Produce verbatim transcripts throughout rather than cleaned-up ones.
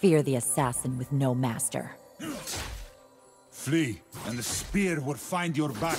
Fear the assassin with no master. Flee, and the spear will find your back.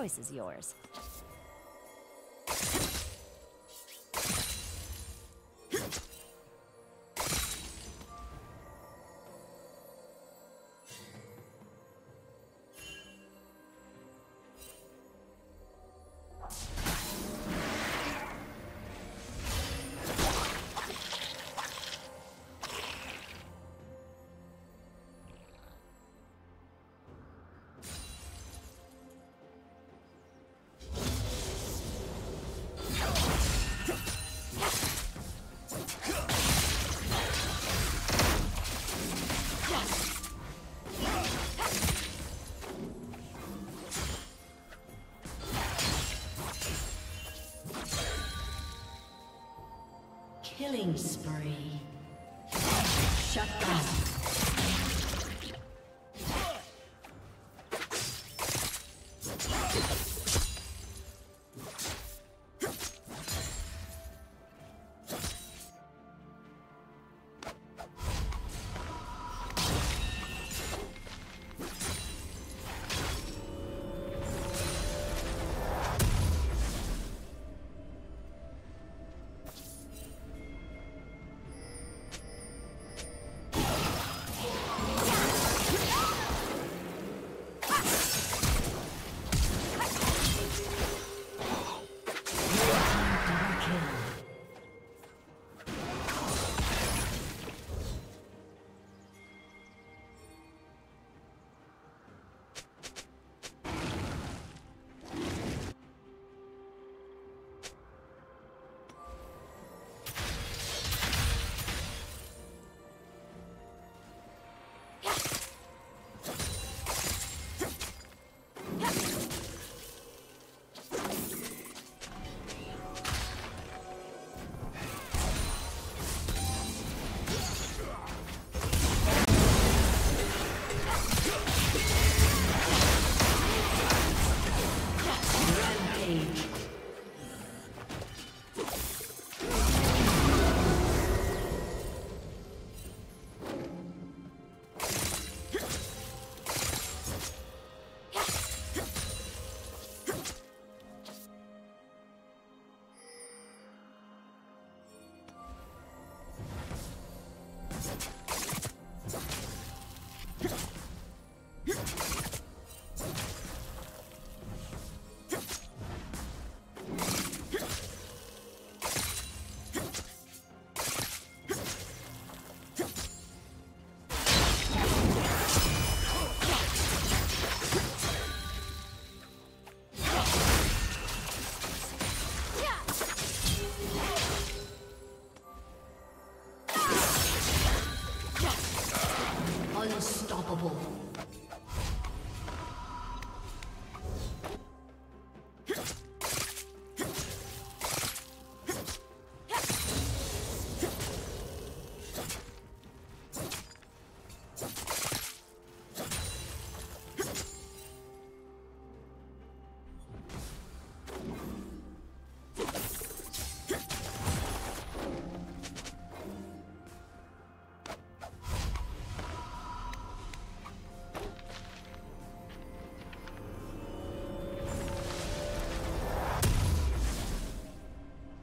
choice is yours. Killing spree. Shut down.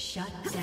Shut down.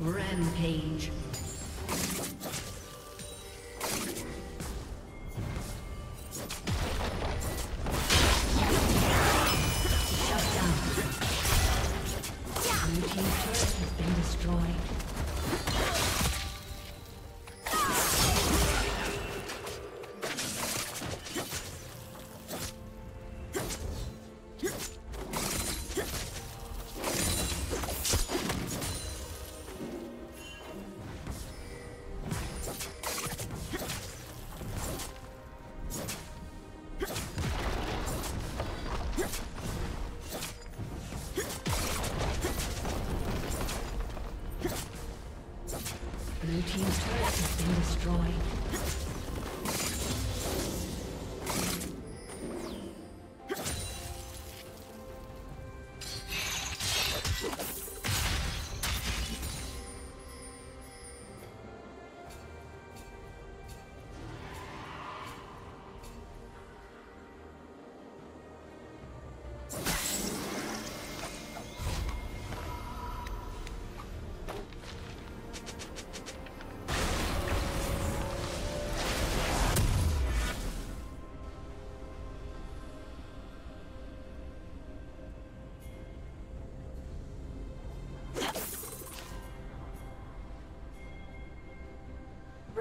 Rampage. Blue team's turret has been destroyed. Blue team's turret has been destroyed.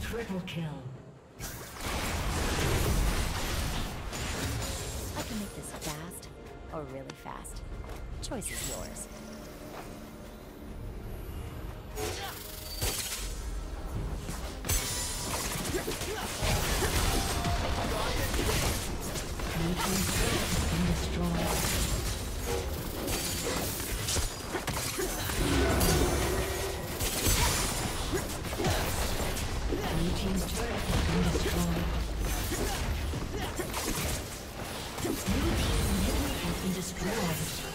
Triple kill. I can make this fast or really fast. Choice is yours. Destroyed.